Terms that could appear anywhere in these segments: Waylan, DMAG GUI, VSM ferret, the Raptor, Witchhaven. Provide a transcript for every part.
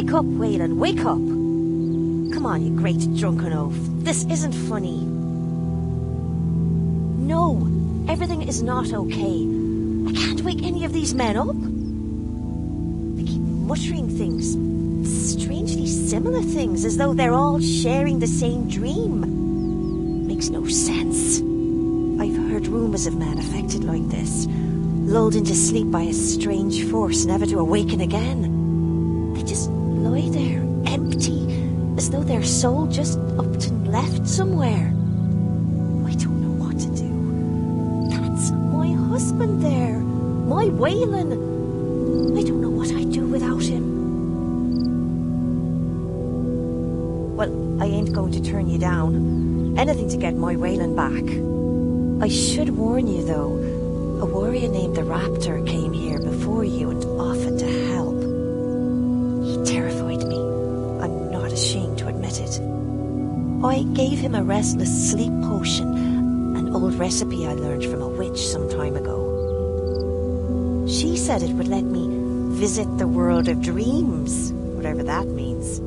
Wake up, Waylan, wake up! Come on, you great drunken oaf. This isn't funny. No, everything is not okay. I can't wake any of these men up. They keep muttering things, strangely similar things, as though they're all sharing the same dream. Makes no sense. I've heard rumours of men affected like this, lulled into sleep by a strange force, never to awaken again. They just lie there, empty, as though their soul just upped and left somewhere. I don't know what to do. That's my husband there, my Waylan. I don't know what I'd do without him. Well, I ain't going to turn you down. Anything to get my Waylan back. I should warn you though, a warrior named the Raptor came here before you and offered to help. He terrified me. I'm not ashamed to admit it. I gave him a restless sleep potion, an old recipe I learned from a witch some time ago. She said it would let me visit the world of dreams, whatever that means.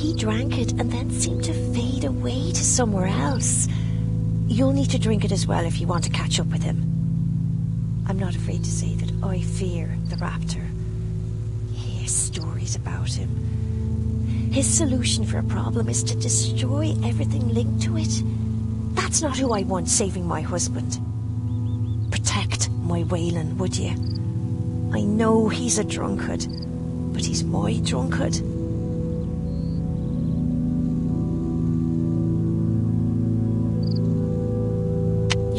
He drank it and then seemed to fade away to somewhere else. You'll need to drink it as well if you want to catch up with him. I'm not afraid to say that I fear the Raptor. You hear stories about him. His solution for a problem is to destroy everything linked to it. That's not who I want saving my husband. Protect my Waylan, would you? I know he's a drunkard, but he's my drunkard.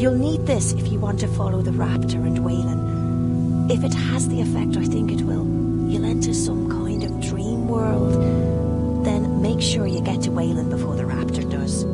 You'll need this if you want to follow the Raptor and Waylan. If it has the effect I think it will, you'll enter some kind of dream world. Then make sure you get to Waylan before the Raptor does.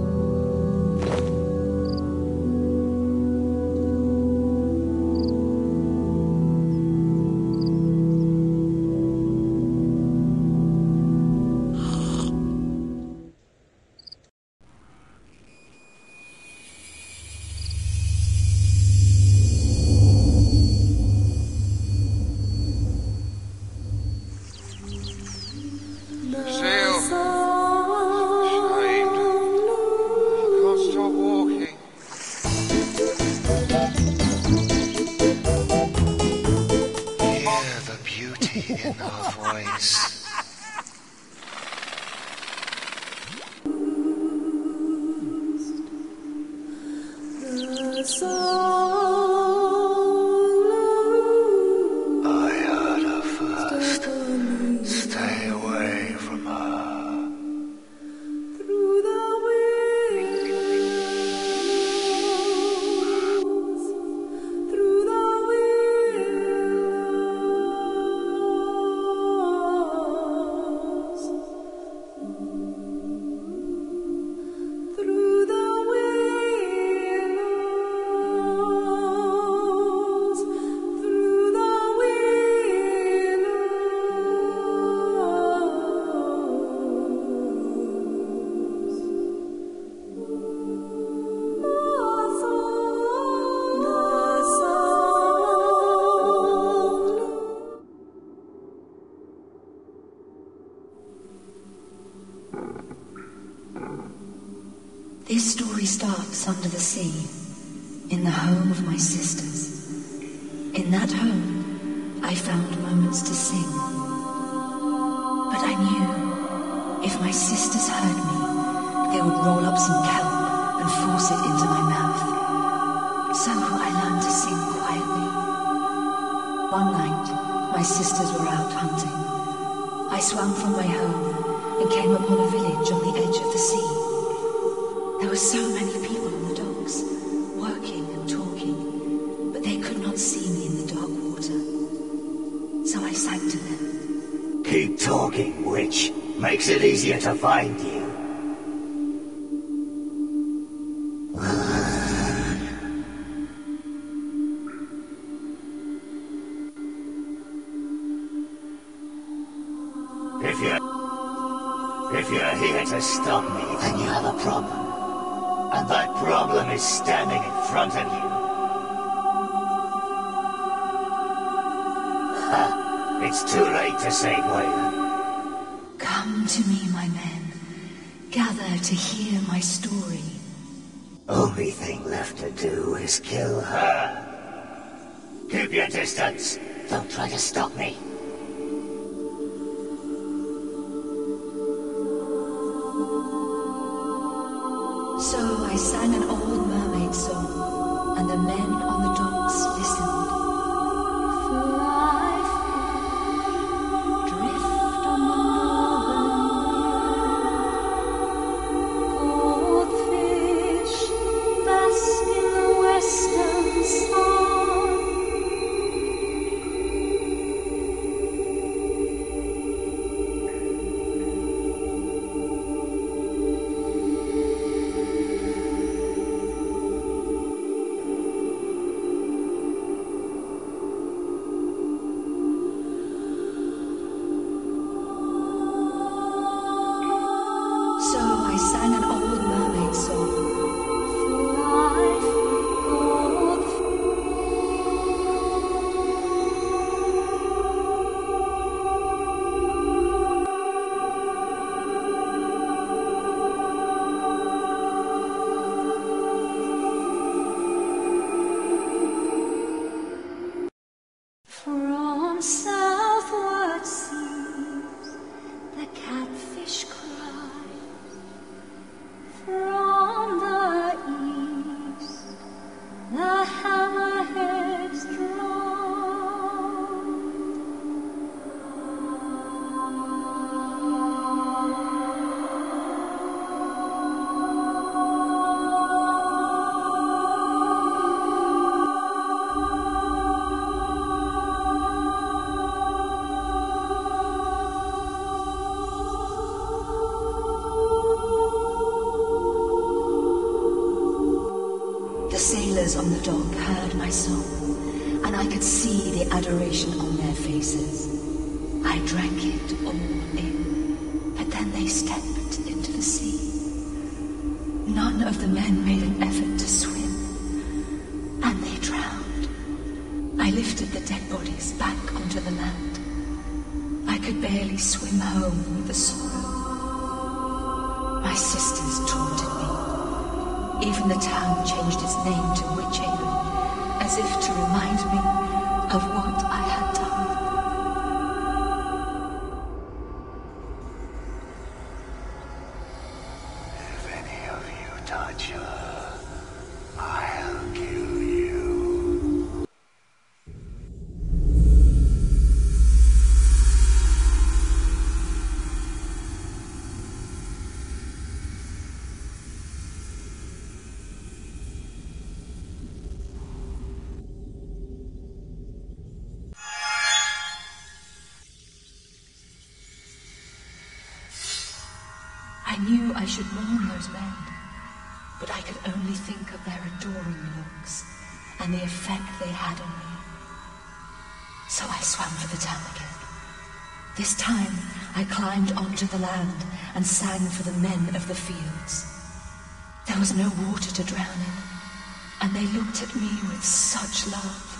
This story starts under the sea, in the home of my sisters. In that home, I found moments to sing. But I knew, if my sisters heard me, they would roll up some kelp and force it into my mouth. So I learned to sing quietly. One night, my sisters were out hunting. I swam from my home and came upon a village on the edge of the sea. There were so many people on the docks, working and talking, but they could not see me in the dark water. So I sang to them. Keep talking, witch. Makes it easier to find you. If you're here to stop me, then you have a problem. And that problem is standing in front of you. It's too late to save Waylan. Come to me, my men. Gather to hear my story. Only thing left to do is kill her. Keep your distance. Don't try to stop me. So I sang an old mermaid song, and the men on the docks listened. Fly, fly, drift on the northern blue. Goldfish bask in the western sea. On the dock heard my song, and I could see the adoration on their faces. I drank it all in, but then they stepped into the sea. None of the men made an effort to swim, and they drowned. I lifted the dead bodies back onto the land. I could barely swim home with the sorrow. My sisters taunted me. Even the town changed its name to Witchhaven, as if to remind me of what I had done. If any of you touch her, I'll kill you. I knew I should mourn those men, but I could only think of their adoring looks and the effect they had on me. So I swam for the town again. This time, I climbed onto the land and sang for the men of the fields. There was no water to drown in, and they looked at me with such love.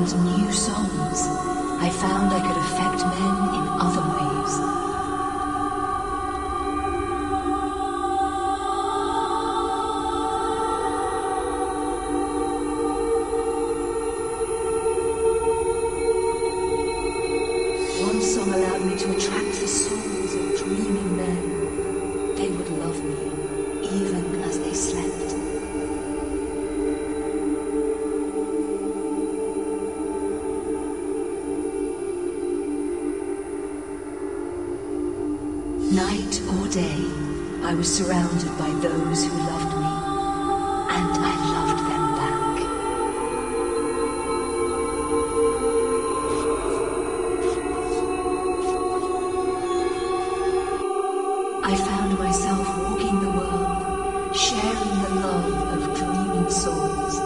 learned new songs, I found I could affect men in other ways. One song allowed me to attract the souls of dreaming men. They would love me, even as they slept. Night or day, I was surrounded by those who loved me, and I loved them back. I found myself walking the world, sharing the love of dreaming souls.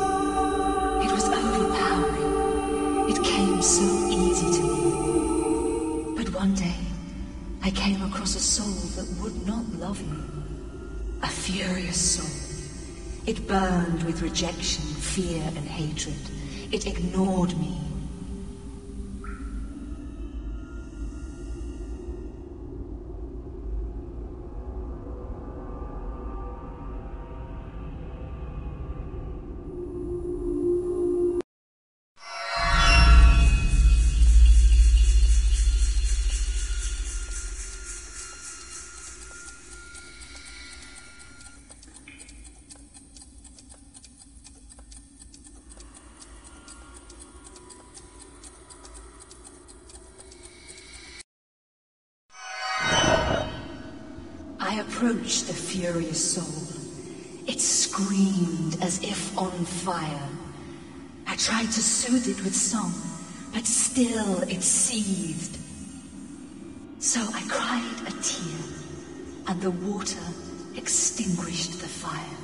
It was overpowering. It came so easy to me. But one day, I came across a soul that would not love me. A furious soul. It burned with rejection, fear, and hatred. It ignored me. I approached the furious soul. It screamed as if on fire. I tried to soothe it with song, but still it seethed. So I cried a tear, and the water extinguished the fire.